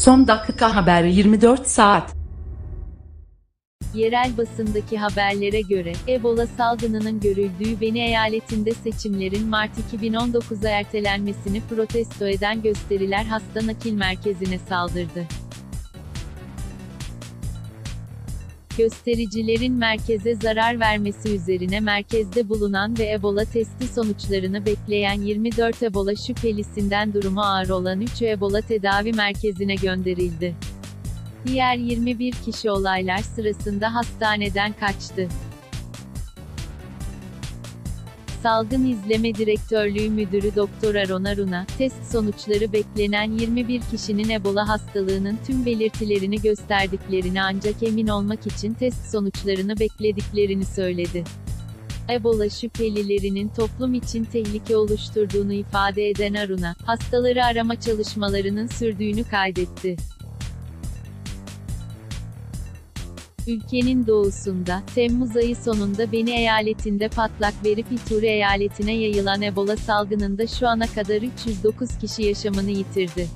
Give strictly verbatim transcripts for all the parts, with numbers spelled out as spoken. Son dakika haberi yirmi dört saat. Yerel basındaki haberlere göre, Ebola salgınının görüldüğü Beni eyaletinde seçimlerin Mart iki bin on dokuza ertelenmesini protesto eden gösteriler hasta nakil merkezine saldırdı. Göstericilerin merkeze zarar vermesi üzerine merkezde bulunan ve Ebola testi sonuçlarını bekleyen yirmi dört Ebola şüphelisinden durumu ağır olan üç Ebola tedavi merkezine gönderildi. Diğer yirmi bir kişi olaylar sırasında hastaneden kaçtı. Salgın İzleme Direktörlüğü Müdürü Doktor Aruna, test sonuçları beklenen yirmi bir kişinin Ebola hastalığının tüm belirtilerini gösterdiklerini ancak emin olmak için test sonuçlarını beklediklerini söyledi. Ebola şüphelilerinin toplum için tehlike oluşturduğunu ifade eden Aruna, hastaları arama çalışmalarının sürdüğünü kaydetti. Ülkenin doğusunda, Temmuz ayı sonunda Beni eyaletinde patlak verip Ituri eyaletine yayılan Ebola salgınında şu ana kadar üç yüz dokuz kişi yaşamını yitirdi.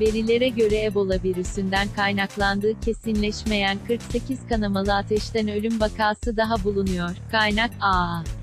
Verilere göre Ebola virüsünden kaynaklandığı kesinleşmeyen kırk sekiz kanamalı ateşten ölüm vakası daha bulunuyor. Kaynak A A